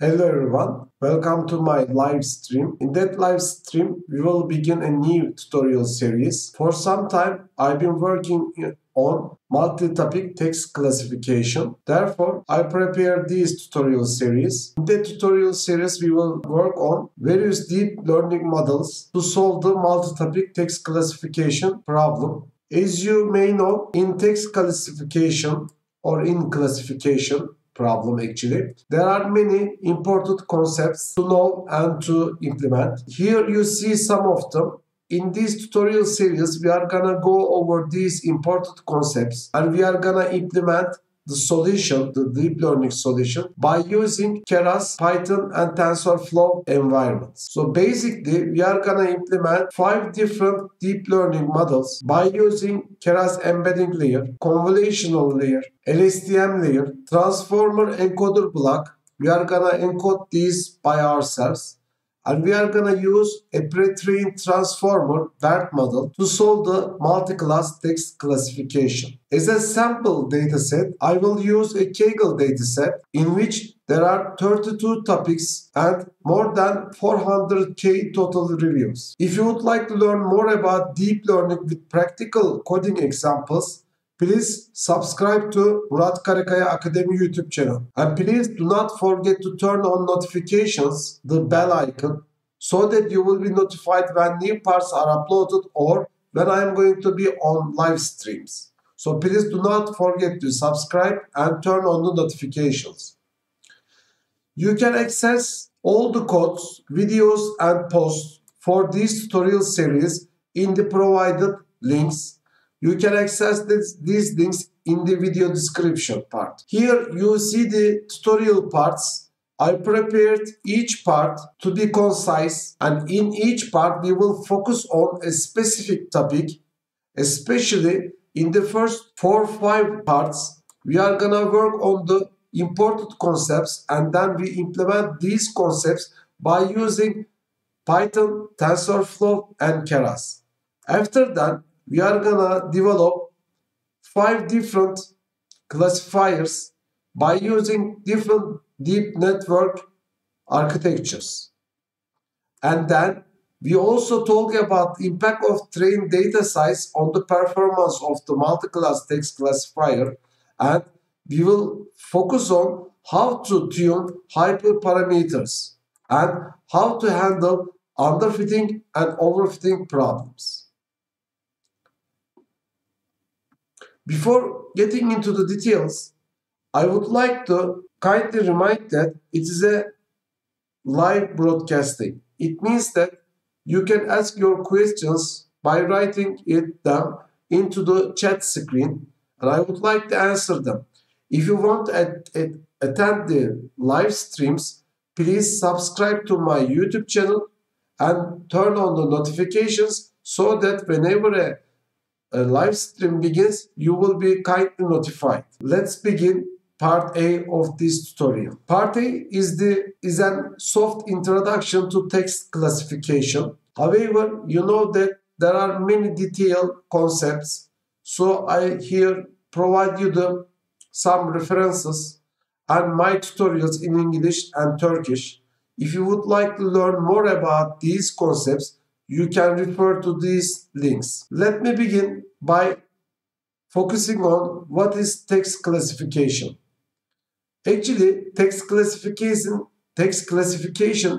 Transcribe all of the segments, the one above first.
Hello everyone, welcome to my live stream. In that live stream, we will begin a new tutorial series. For some time, I've been working on multi-topic text classification. Therefore, I prepared these tutorial series. In the tutorial series, we will work on various deep learning models to solve the multi-topic text classification problem. As you may know, in text classification or in classification, problem actually. There are many important concepts to know and to implement. Here you see some of them. In this tutorial series, we are gonna go over these important concepts and we are gonna implement the solution, the deep learning solution by using Keras, Python and TensorFlow environments. So basically we are gonna implement 5 different deep learning models by using Keras embedding layer, convolutional layer, LSTM layer, transformer encoder block. We are gonna encode these by ourselves. And we are going to use a pre-trained transformer BERT model to solve the multi-class text classification. As a sample dataset, I will use a Kaggle dataset in which there are 32 topics and more than 400k total reviews. If you would like to learn more about deep learning with practical coding examples, please subscribe to Murat Karakaya Academy YouTube channel. And please do not forget to turn on notifications, the bell icon, so that you will be notified when new parts are uploaded or when I am going to be on live streams. So please do not forget to subscribe and turn on the notifications. You can access all the codes, videos and posts for this tutorial series in the provided links. You can access these links in the video description part. Here you see the tutorial parts. I prepared each part to be concise, and in each part we will focus on a specific topic. Especially in the first 4 or 5 parts, we are gonna work on the important concepts and then we implement these concepts by using Python, TensorFlow and Keras. After that, we are gonna develop 5 different classifiers by using different deep network architectures. And then we also talk about impact of trained data size on the performance of the multi-class text classifier, and we will focus on how to tune hyperparameters and how to handle underfitting and overfitting problems. Before getting into the details, I would like to kindly remind that it is a live broadcasting. It means that you can ask your questions by writing it down into the chat screen, and I would like to answer them. If you want to attend the live streams, please subscribe to my YouTube channel and turn on the notifications so that whenever a live stream begins, you will be kindly notified. Let's begin part A of this tutorial. Part A is an soft introduction to text classification. However, you know that there are many detailed concepts, so I here provide you some references and my tutorials in English and Turkish. If you would like to learn more about these concepts, you can refer to these links. Let me begin by focusing on what is text classification. Actually, text classification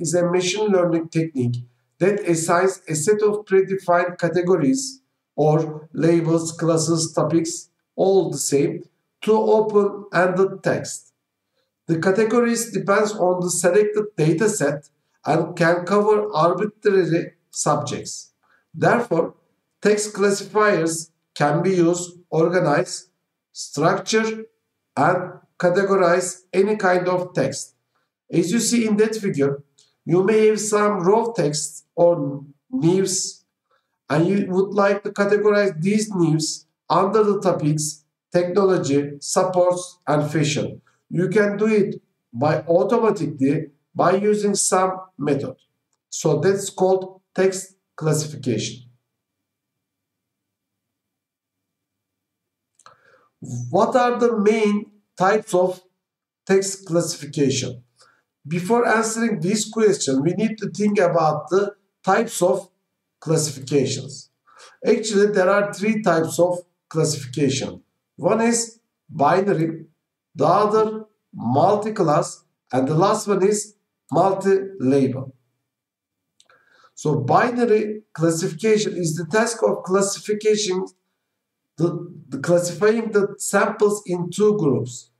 is a machine learning technique that assigns a set of predefined categories or labels, classes, topics, all the same, to open-ended text. The categories depend on the selected dataset and can cover arbitrary subjects. Therefore, text classifiers can be used, organize, structure, and categorize any kind of text. As you see in that figure, you may have some raw text or news, and you would like to categorize these news under the topics, technology, supports, and fashion. You can do it automatically by using some method. So that's called text classification. What are the main types of text classification? Before answering this question, we need to think about the types of classifications. Actually, there are three types of classification. One is binary, the other multi-class, and the last one is multi-label. So binary classification is the task of classification, classifying the samples in two groups.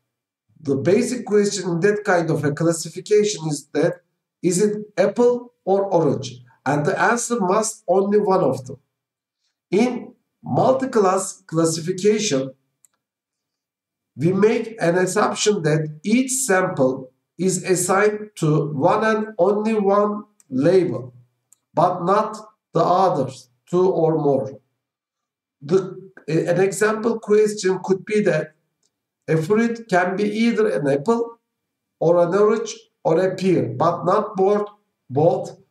The basic question in that kind of a classification is that, is it apple or orange? And the answer must only one of them. In multi-class classification, we make an assumption that each sample is assigned to one and only one label, but not the others, two or more. An example question could be that a fruit can be either an apple or an orange or a pear, but not both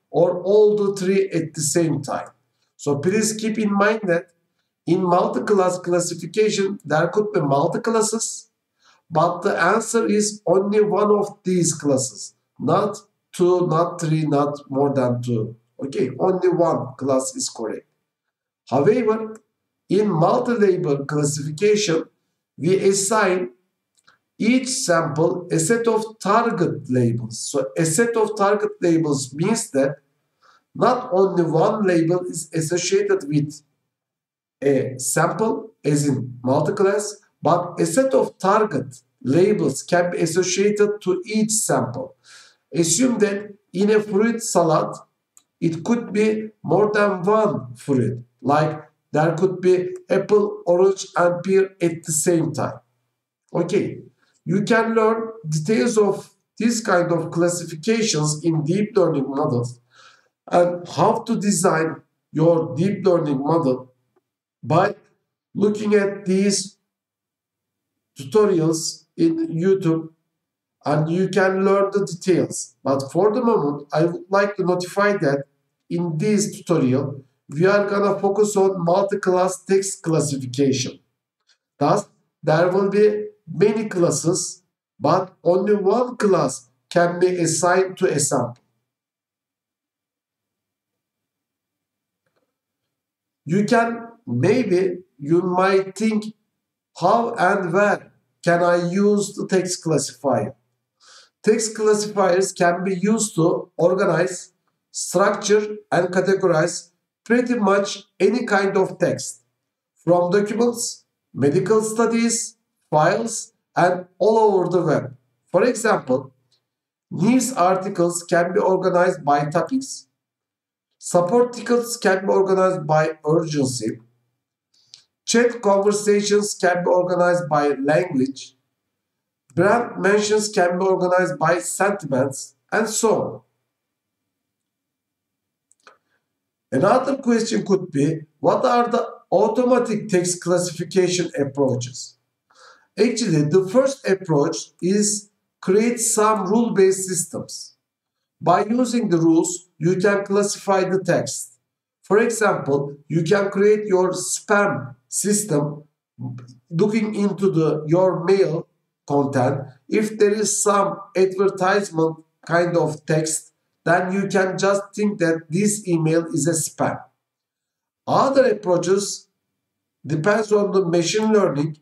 or all the three at the same time. So please keep in mind that in multi-class classification there could be multi-classes, but the answer is only one of these classes, not two, not three, not more than two. Okay, only one class is correct. However, in multi-label classification, we assign each sample a set of target labels. So a set of target labels means that not only one label is associated with a sample, as in multi-class, but a set of target labels can be associated to each sample. Assume that in a fruit salad, it could be more than one fruit. Like there could be apple, orange, and pear at the same time. Okay, you can learn details of this kind of classifications in deep learning models and how to design your deep learning model by looking at these tutorials in YouTube, and you can learn the details. But for the moment, I would like to notify that in this tutorial, we are gonna focus on multi-class text classification. Thus, there will be many classes, but only one class can be assigned to a sample. You can, maybe you might think, how and where can I use the text classifier? Text classifiers can be used to organize, structure, and categorize pretty much any kind of text, from documents, medical studies, files, and all over the web. For example, news articles can be organized by topics, support tickets can be organized by urgency, chat conversations can be organized by language, brand mentions can be organized by sentiments, and so on. Another question could be, what are the automatic text classification approaches? Actually, the first approach is create some rule-based systems. By using the rules, you can classify the text. For example, you can create your spam system looking into your mail content. If there is some advertisement kind of text, then you can just think that this email is a spam. Other approaches depends on the machine learning,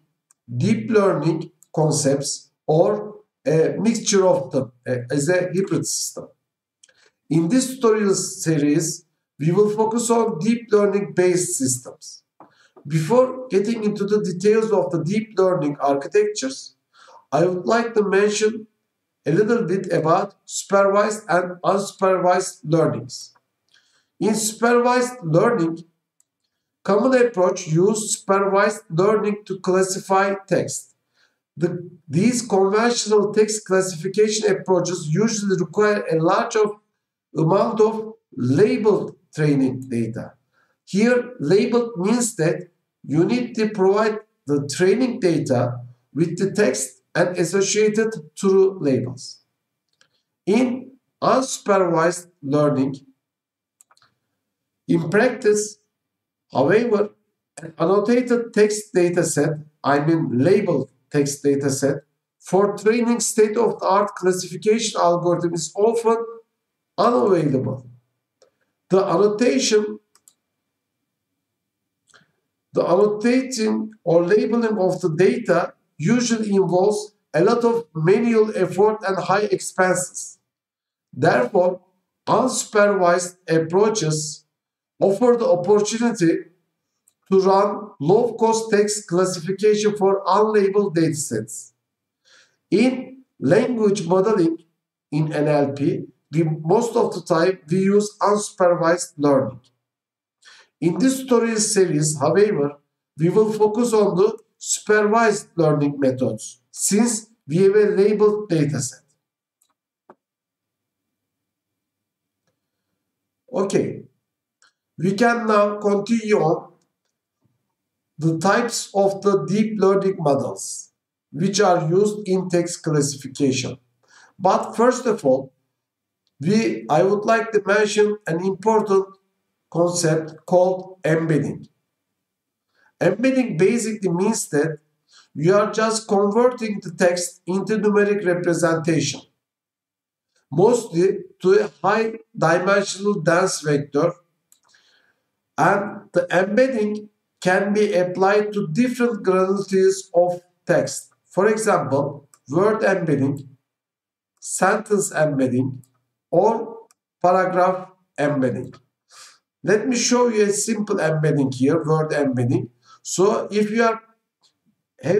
deep learning concepts, or a mixture of them as a hybrid system. In this tutorial series, we will focus on deep learning-based systems. Before getting into the details of the deep learning architectures, I would like to mention a little bit about supervised and unsupervised learnings. In supervised learning, common approach uses supervised learning to classify text. These conventional text classification approaches usually require a large amount of labeled training data. Here, labeled means that you need to provide the training data with the text and associated true labels. In unsupervised learning, in practice, however, an annotated text dataset, I mean labeled text dataset, for training state-of-the-art classification algorithm is often unavailable. The annotating or labeling of the data usually involves a lot of manual effort and high expenses. Therefore, unsupervised approaches offer the opportunity to run low-cost text classification for unlabeled datasets. In language modeling, in NLP, most of the time we use unsupervised learning. In this tutorial series, however, we will focus on the supervised learning methods since we have a labeled dataset. Okay, we can now continue on the types of the deep learning models which are used in text classification. But first of all, I would like to mention an important concept called embedding. Embedding basically means that you are just converting the text into numeric representation, mostly to a high dimensional dense vector, and the embedding can be applied to different granularities of text. For example, word embedding, sentence embedding, or paragraph embedding. Let me show you a simple embedding here, word embedding. So if you have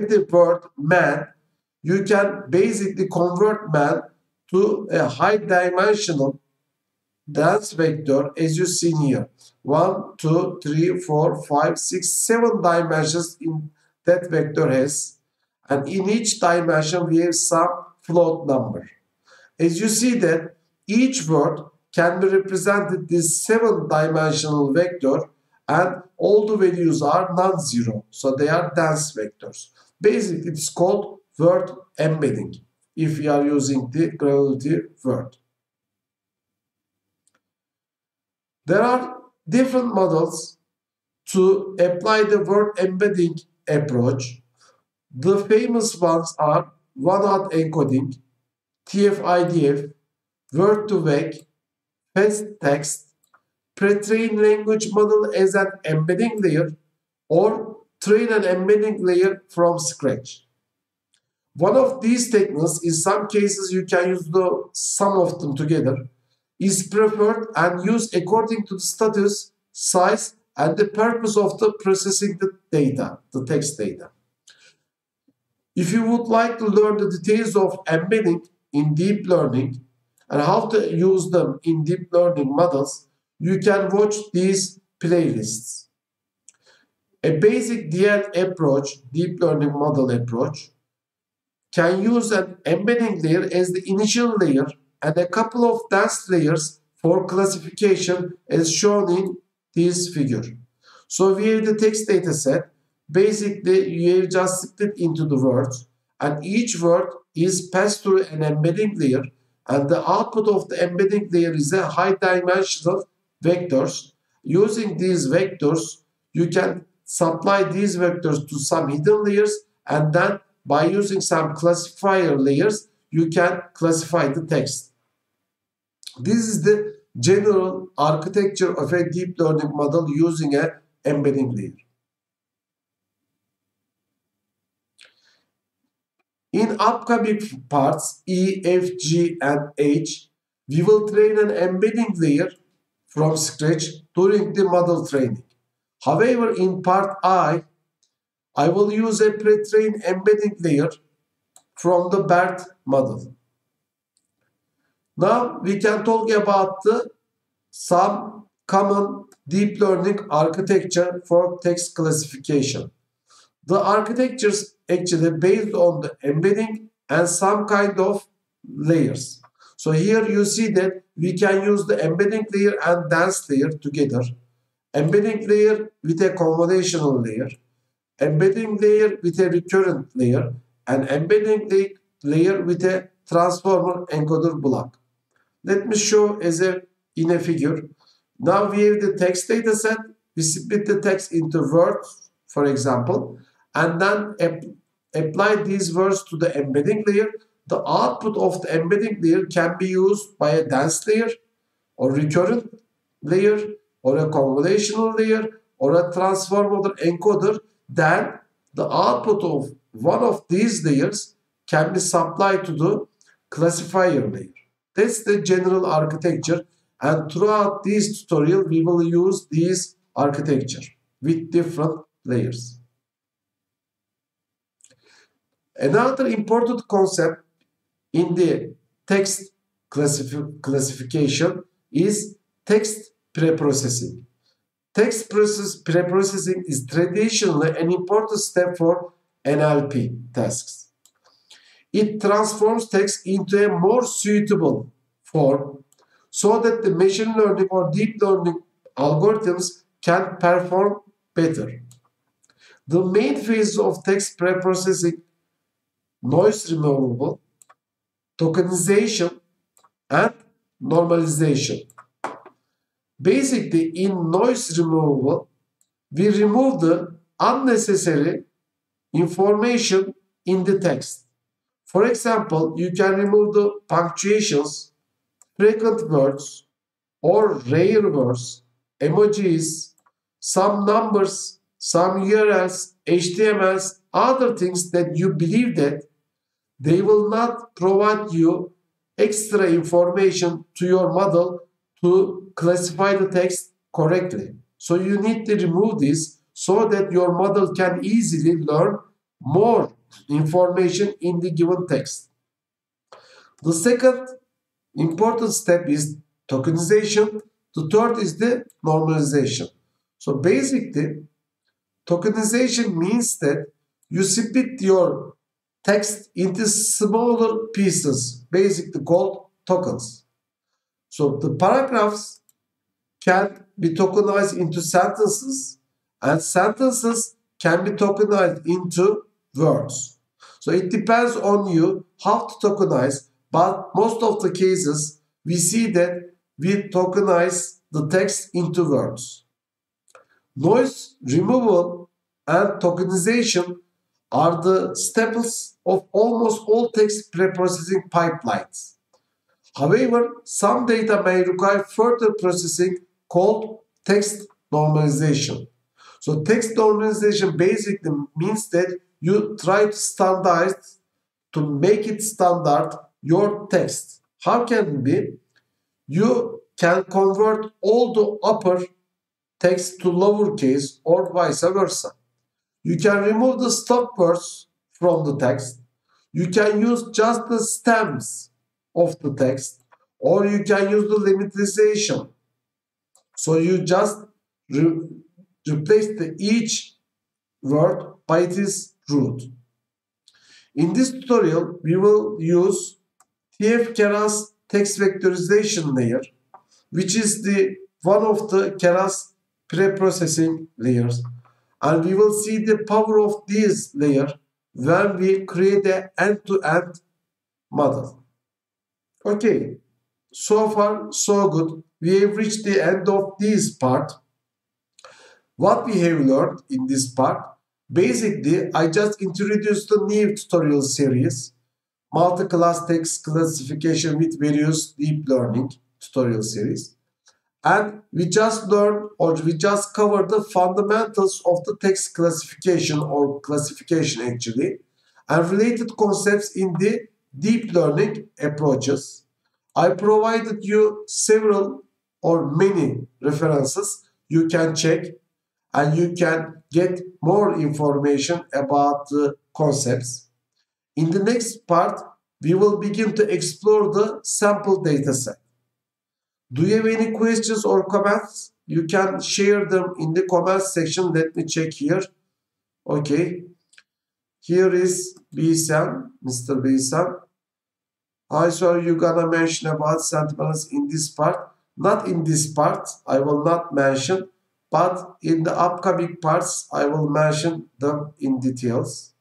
the word man, you can basically convert man to a high dimensional dense vector, as you see here. 1, 2, 3, 4, 5, 6, 7 dimensions in that vector has. And in each dimension we have some float number. As you see that each word can be represented this 7-dimensional vector and all the values are non-zero. So they are dense vectors. Basically it's called word embedding if we are using the granularity word. There are different models to apply the word embedding approach. The famous ones are one-hot encoding, TF-IDF, word-to-vec, fast-text, pre-trained language model as an embedding layer, or train an embedding layer from scratch. One of these techniques, in some cases you can use some of them together, is preferred and used according to the status, size, and the purpose of the processing the data, the text data. If you would like to learn the details of embedding in deep learning, and how to use them in deep learning models, you can watch these playlists. A basic DL approach, deep learning model approach, can use an embedding layer as the initial layer and a couple of dense layers for classification as shown in this figure. So we have the text data set. Basically, you have just split into the words and each word is passed through an embedding layer. And the output of the embedding layer is a high-dimensional vectors. Using these vectors, you can supply these vectors to some hidden layers, and then by using some classifier layers, you can classify the text. This is the general architecture of a deep learning model using an embedding layer. In upcoming parts E, F, G, and H, we will train an embedding layer from scratch during the model training. However, in part I will use a pre-trained embedding layer from the BERT model. Now we can talk about some common deep learning architecture for text classification. The architectures actually based on the embedding and some kind of layers. So here you see that we can use the embedding layer and dense layer together. Embedding layer with a combinational layer. Embedding layer with a recurrent layer. And embedding layer with a transformer encoder block. Let me show in a figure. Now we have the text data set. We split the text into words, for example. And then apply these words to the embedding layer. The output of the embedding layer can be used by a dense layer or recurrent layer or a convolutional layer or a transform or encoder. Then the output of one of these layers can be supplied to the classifier layer. That's the general architecture, and throughout this tutorial we will use this architecture with different layers. Another important concept in the text classification is text preprocessing. Text preprocessing is traditionally an important step for NLP tasks. It transforms text into a more suitable form so that the machine learning or deep learning algorithms can perform better. The main phases of text preprocessing: noise removal, tokenization, and normalization. Basically, in noise removal, we remove the unnecessary information in the text. For example, you can remove the punctuations, frequent words or rare words, emojis, some numbers, some URLs, HTMLs, other things that you believe that they will not provide you extra information to your model to classify the text correctly. So you need to remove this so that your model can easily learn more information in the given text. The second important step is tokenization. The third is the normalization. So basically, tokenization means that you split your text into smaller pieces, basically called tokens. So the paragraphs can be tokenized into sentences, and sentences can be tokenized into words. So it depends on you how to tokenize, but most of the cases we see that we tokenize the text into words. Noise removal and tokenization are the staples of almost all text preprocessing pipelines. However, some data may require further processing called text normalization. So text normalization basically means that you try to standardize, to make it standard, your text. How can it be? You can convert all the upper text to lowercase or vice versa. You can remove the stop words from the text. You can use just the stems of the text, or you can use the limitization. So you just replace the each word by its root. In this tutorial, we will use TF-Keras text vectorization layer, which is the one of the Keras preprocessing layers, and we will see the power of this layer when we create an end-to-end model. Okay, so far so good. We have reached the end of this part. What we have learned in this part, basically, I just introduced a new tutorial series, multi-class text classification with various deep learning tutorial series. And we just learned, or we just covered the fundamentals of the text classification or classification actually, and related concepts in the deep learning approaches. I provided you several or many references you can check, and you can get more information about the concepts. In the next part, we will begin to explore the sample dataset. Do you have any questions or comments? You can share them in the comments section. Let me check here. Okay. Here is Bisan, Mr. Bisan. Hi, so are you gonna mention about sentiments in this part? Not in this part. I will not mention. But in the upcoming parts, I will mention them in details.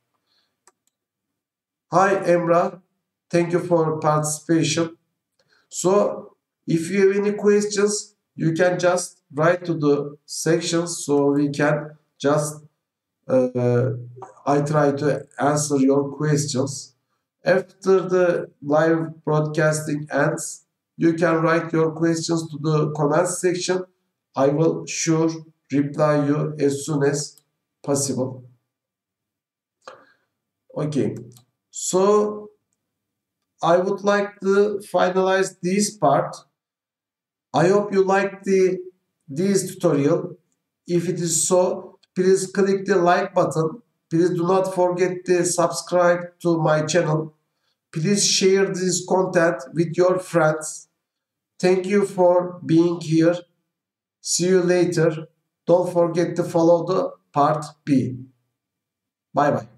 Hi Emrah, thank you for participation. So if you have any questions, you can just write to the sections so we can just I try to answer your questions. After the live broadcasting ends, you can write your questions to the comments section. I will sure reply you as soon as possible. Okay, so I would like to finalize this part. I hope you liked this tutorial. If it is so, please click the like button. Please do not forget to subscribe to my channel. Please share this content with your friends. Thank you for being here. See you later. Don't forget to follow the part B. Bye bye.